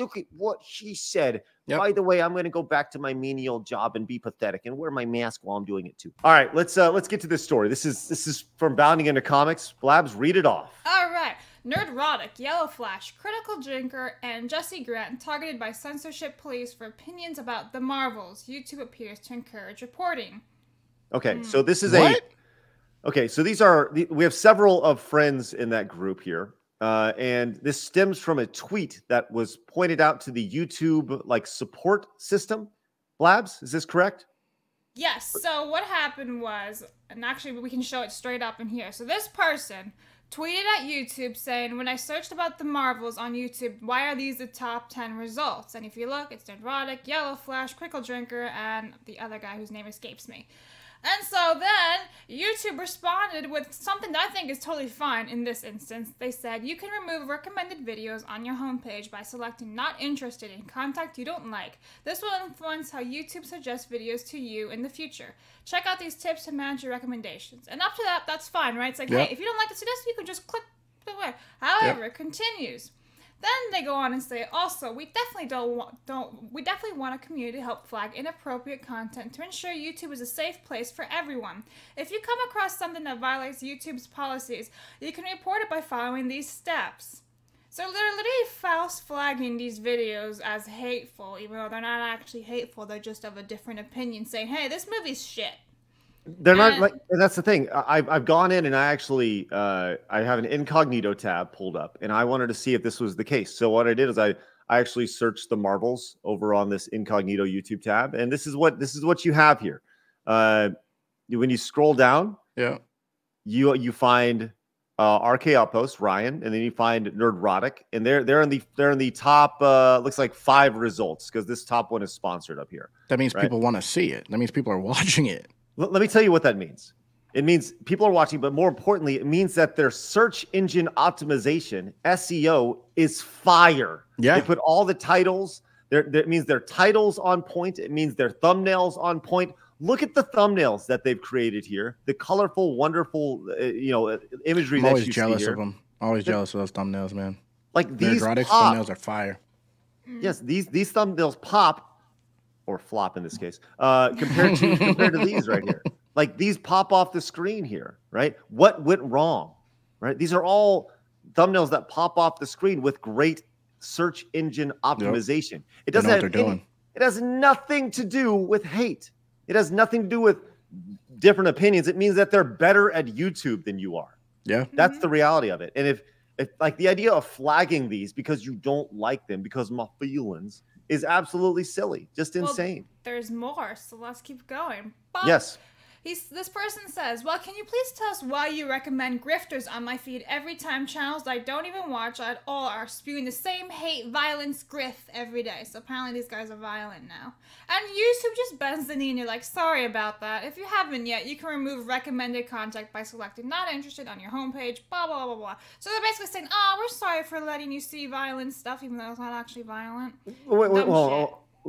look at what she said. Yep. By the way, I'm going to go back to my menial job and be pathetic and wear my mask while I'm doing it too. All right, let's get to this story. This is from Bounding Into Comics. Blabs, read it off. All right. Nerdrotic, Yellow Flash, Critical Drinker, and Jesse Grant targeted by censorship police for opinions about the Marvels. YouTube appears to encourage reporting. Okay, so this is what? Okay, so these are, we have several of friends in that group here. And this stems from a tweet that was pointed out to the YouTube like support system. Blabs, is this correct? Yes. So what happened was, and actually we can show it straight up in here. So this person tweeted at YouTube saying, when I searched about the Marvels on YouTube, why are these the top 10 results? And if you look, it's Nerdrotic, Yellow Flash, Critical Drinker, and the other guy whose name escapes me. And so then YouTube responded with something that I think is totally fine in this instance. They said, you can remove recommended videos on your homepage by selecting not interested in content you don't like. This will influence how YouTube suggests videos to you in the future. Check out these tips to manage your recommendations. And after that, that's fine, right? It's like, yep. Hey, if you don't like to see this, you can just click away. However, it continues. Then they go on and say, also, we definitely want a community to help flag inappropriate content to ensure YouTube is a safe place for everyone. If you come across something that violates YouTube's policies, you can report it by following these steps. So they're literally false flagging these videos as hateful, even though they're not actually hateful, they're just of a different opinion, saying, hey, this movie's shit. They're not like, and that's the thing. I've gone in and I actually, I have an incognito tab pulled up and I wanted to see if this was the case. So what I did is I actually searched the Marvels over on this incognito YouTube tab. And this is what you have here. When you scroll down, you find, RK Outpost, Ryan, and then you find Nerdrotic and they're in the top, looks like 5 results. Cause this top one is sponsored up here. That means people want to see it. That means people are watching it. Let me tell you what that means. It means people are watching, but more importantly, it means that their search engine optimization, SEO, is fire. Yeah. They put all the titles. It means their titles on point. It means their thumbnails on point. Look at the thumbnails that they've created here. The colorful, wonderful, imagery. I'm always jealous of them. Always jealous of those thumbnails, man. Like these thumbnails are fire. Yes, these thumbnails pop. Or flop in this case, compared to these right here. Like these pop off the screen here, right? What went wrong, right? These are all thumbnails that pop off the screen with great search engine optimization. Yep. It doesn't have anything, it has nothing to do with hate. It has nothing to do with different opinions. It means that they're better at YouTube than you are. Yeah, that's the reality of it. And if like the idea of flagging these because you don't like them because my feelings. Is absolutely silly, just insane. Well, there's more, so let's keep going. But yes. This person says, well, can you please tell us why you recommend grifters on my feed every time channels that I don't even watch at all are spewing the same hate, violence, grift every day. So apparently these guys are violent now. And YouTube just bends the knee and you're like, sorry about that. If you haven't yet, you can remove recommended contact by selecting not interested on your homepage, blah, blah, blah, blah. So they're basically saying, oh, we're sorry for letting you see violent stuff, even though it's not actually violent. Wait,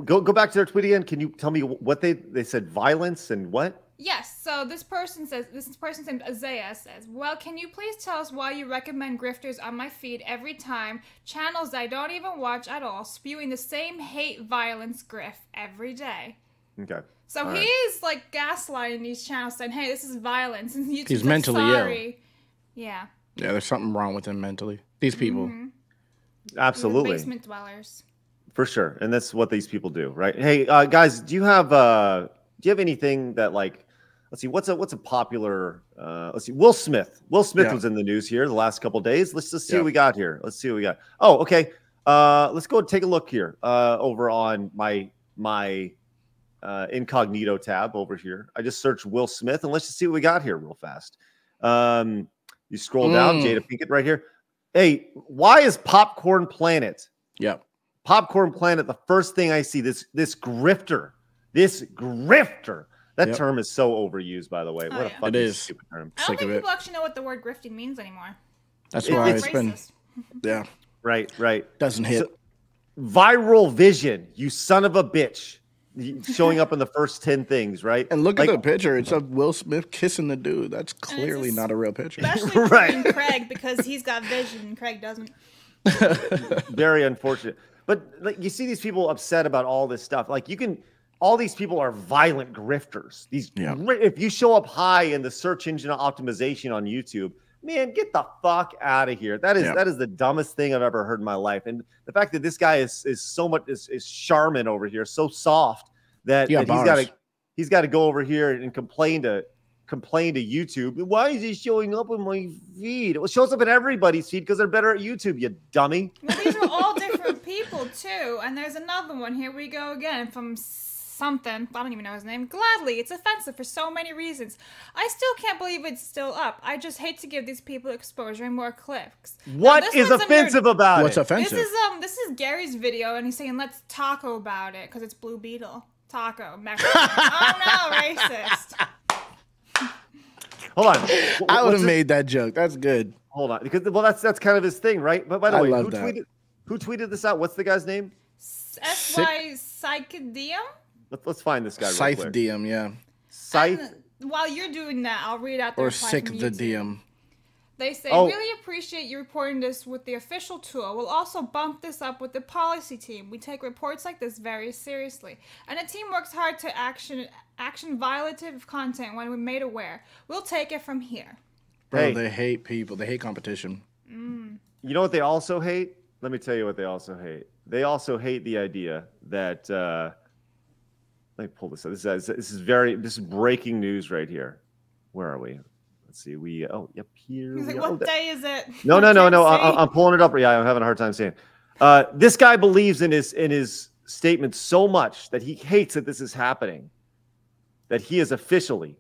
go back to their tweet again. Can you tell me what they said? Violence and what? Yes, so this person named Isaiah says, well, can you please tell us why you recommend grifters on my feed every time, channels that I don't even watch at all, spewing the same hate, violence, grift every day? Okay. So he's like gaslighting these channels saying, hey, this is violence. And YouTube's he's mentally ill. Yeah. Yeah, there's something wrong with him mentally. These people. Absolutely. These basement dwellers. For sure. And that's what these people do, right? Hey, guys, do you have anything that like, let's see, what's a popular, let's see, Will Smith. Will Smith was in the news here the last couple of days. Let's just see what we got here. Let's see what we got. Oh, okay. Let's go take a look here over on my incognito tab over here. I just searched Will Smith, and let's just see what we got here real fast. You scroll down, Jada Pinkett right here. Hey, why is Popcorn Planet? Yep. Popcorn Planet, the first thing I see, this grifter. This grifter. That term is so overused, by the way. Oh, what a fucking stupid term. I don't think people actually know what the word grifting means anymore. That's why it's been. Yeah. Right. Doesn't hit. So, viral vision, you son of a bitch. Showing up in the first 10 things, right? And look at the picture. It's of Will Smith kissing the dude. That's clearly not a real picture. Especially Craig, because he's got vision and Craig doesn't. Very unfortunate. But like, you see these people upset about all this stuff. Like, you can, all these people are violent grifters. These, if you show up high in the search engine optimization on YouTube, man, get the fuck out of here. That is that is the dumbest thing I've ever heard in my life. And the fact that this guy is so much is Charmin over here, so soft that, that he's got to go over here and complain to YouTube. Why is he showing up in my feed? It shows up in everybody's feed because they're better at YouTube, you dummy. Well, these are all different people too. And there's another one. Here we go again from something. I don't even know his name. Gladly, it's offensive for so many reasons. I still can't believe it's still up. I just hate to give these people exposure and more clicks. What is offensive about it? What's offensive? This is Gary's video, and he's saying let's taco about it because it's Blue Beetle taco. Mexican. Oh no, racist. Hold on. I would have made that joke. That's good. Hold on, because that's kind of his thing, right? But by the way, who tweeted this out? What's the guy's name? SY Scythe DM. Let's find this guy. Scythe real quick. DM, yeah. Scythe. While you're doing that, I'll read out the reply from YouTube. Or Scythe DM. They say, really appreciate you reporting this with the official tool. We'll also bump this up with the policy team. We take reports like this very seriously. And the team works hard to action violative content when we're made aware. We'll take it from here. Bro, hey. They hate people. They hate competition. Mm. You know what they also hate? Let me tell you what they also hate. They also hate the idea that... Let me pull this up. This is breaking news right here. Where are we? Let's see. We yep, here. He's like, what day is it? No. I'm pulling it up. Yeah, I'm having a hard time saying. This guy believes in his statement so much that he hates that this is happening, that he has officially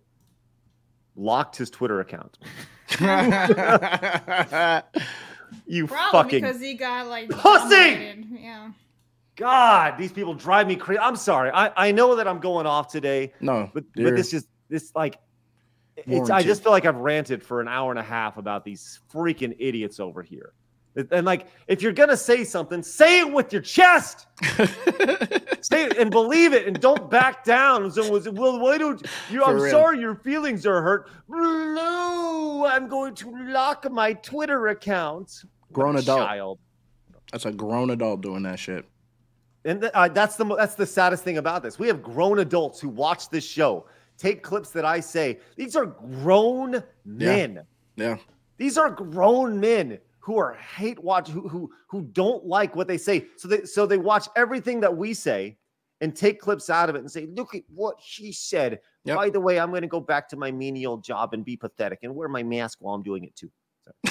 locked his Twitter account. You probably fucking because he got like pussy. Dominated. Yeah. God, these people drive me crazy. I'm sorry. I know that I'm going off today. No, but this like, it's, I just feel like I've ranted for an hour and a half about these freaking idiots over here. And like, if you're gonna say something, say it with your chest. Say it and believe it, and don't back down. So well, why don't you? I'm sorry, your feelings are hurt. No, I'm going to lock my Twitter account. Grown adult. Child. That's a grown adult doing that shit. And that's the saddest thing about this. We have grown adults who watch this show, take clips that I say. These are grown men. Yeah. These are grown men who are who don't like what they say. So they watch everything that we say and take clips out of it and say, look at what she said. Yep. By the way, I'm going to go back to my menial job and be pathetic and wear my mask while I'm doing it too.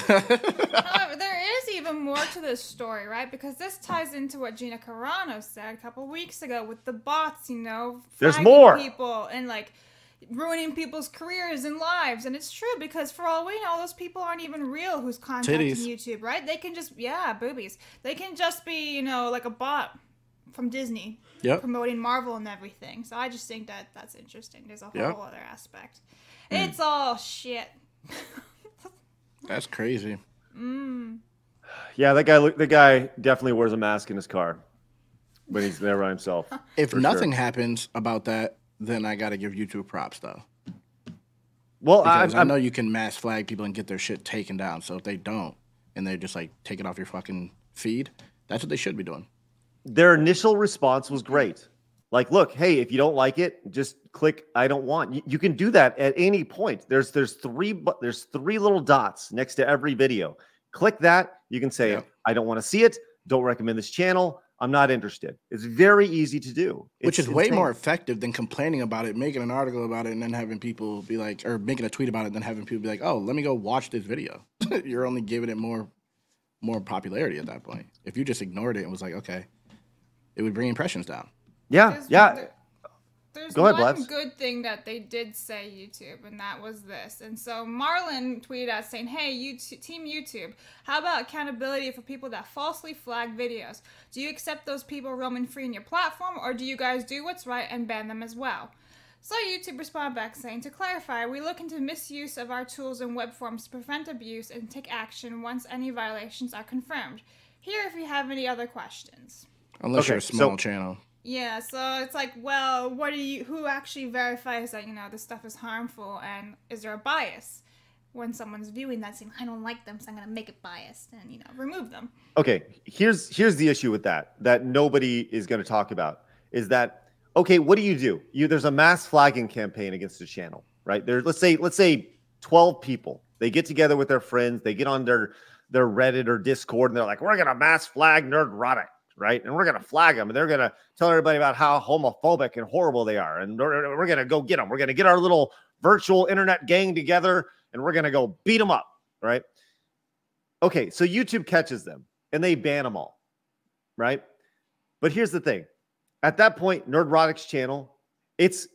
However, there is even more to this story, right? Because this ties into what Gina Carano said a couple weeks ago with the bots, you know, there's more people and like ruining people's careers and lives. And it's true because for all we know, those people aren't even real who's contacting YouTube, right? They can just, boobies. They can just be, you know, like a bot from Disney promoting Marvel and everything. So I just think that that's interesting. There's a whole other aspect. Mm. It's all shit. That's crazy. Mm. Yeah, the guy definitely wears a mask in his car when he's there by himself. If nothing happens about that, then I got to give YouTube props, though. Well, I know you can mass flag people and get their shit taken down. So if they don't and they're just like, take it off your fucking feed, that's what they should be doing. Their initial response was great. Like, look, hey, if you don't like it, just click I don't want. You can do that at any point. There's three little dots next to every video. Click that. You can say, I don't want to see it. Don't recommend this channel. I'm not interested. It's very easy to do. Which is way more effective than complaining about it, making an article about it, and then having people be like, or making a tweet about it, and then having people be like, oh, let me go watch this video. You're only giving it more popularity at that point. If you just ignored it and was like, okay, it would bring impressions down. Yeah, There's go ahead, one Blabs. Good thing that they did say YouTube, and that was this. And so Marlon tweeted out saying, hey, YouTube, Team YouTube, how about accountability for people that falsely flag videos? Do you accept those people roaming free in your platform, or do you guys do what's right and ban them as well? So YouTube responded back saying, to clarify, we look into misuse of our tools and web forms to prevent abuse and take action once any violations are confirmed. Here if you have any other questions. Unless you're a small channel. Yeah, so it's like, well, who actually verifies that, you know, this stuff is harmful and is there a bias? when someone's viewing that scene, I don't like them, so I'm going to make it biased and, you know, remove them. Okay, here's the issue with that, that nobody is going to talk about, is that, okay, what do? There's a mass flagging campaign against the channel, right? There's, let's say 12 people. They get together with their friends. They get on their Reddit or Discord, and they're like, we're going to mass flag Nerdrotic, right? And we're going to flag them, and they're going to tell everybody about how homophobic and horrible they are, and we're going to go get them. We're going to get our little virtual internet gang together, and we're going to go beat them up, right? Okay, so YouTube catches them, and they ban them all, right? But here's the thing. At that point, Nerdrotic's channel, it's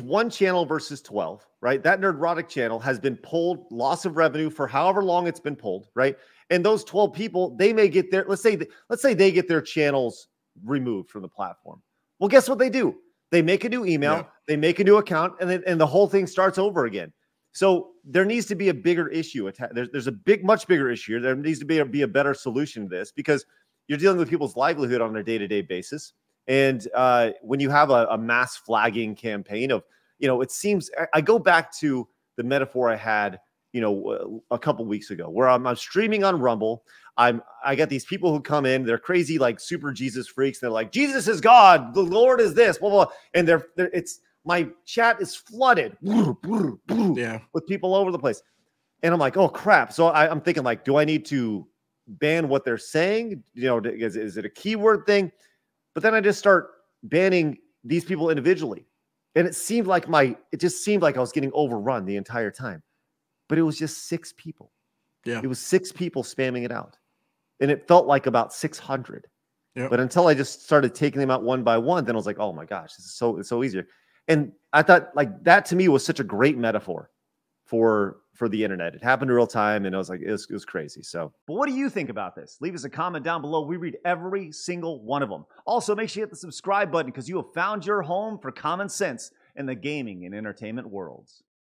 one channel versus 12, right? That Nerdrotic channel has been pulled, loss of revenue for however long it's been pulled, right? And those 12 people, they may get their, let's say they get their channels removed from the platform. Well, guess what they do? They make a new email, they make a new account, and the whole thing starts over again. So there needs to be a bigger issue. There's a much bigger issue here. There needs to be a better solution to this, because you're dealing with people's livelihood on a day-to-day basis. And when you have a mass flagging campaign of, you know, it seems, I go back to the metaphor I had, you know, a couple weeks ago, where I'm streaming on Rumble. I got these people who come in, they're crazy, like super Jesus freaks. They're like, Jesus is God, the Lord is this, blah, blah. And my chat is flooded with people all over the place. And I'm like, oh, crap. So I'm thinking, like, do I need to ban what they're saying? You know, is it a keyword thing? But then I just start banning these people individually. And it just seemed like I was getting overrun the entire time. But it was just 6 people. Yeah. It was 6 people spamming it out. And it felt like about 600. Yep. But until I just started taking them out one by one, then I was like, oh my gosh, this is it's so easier. And I thought, like, that to me was such a great metaphor for the internet. It happened in real time, and I was like, it was crazy. So, but what do you think about this? Leave us a comment down below. We read every single one of them. Also, make sure you hit the subscribe button, because you have found your home for common sense in the gaming and entertainment worlds.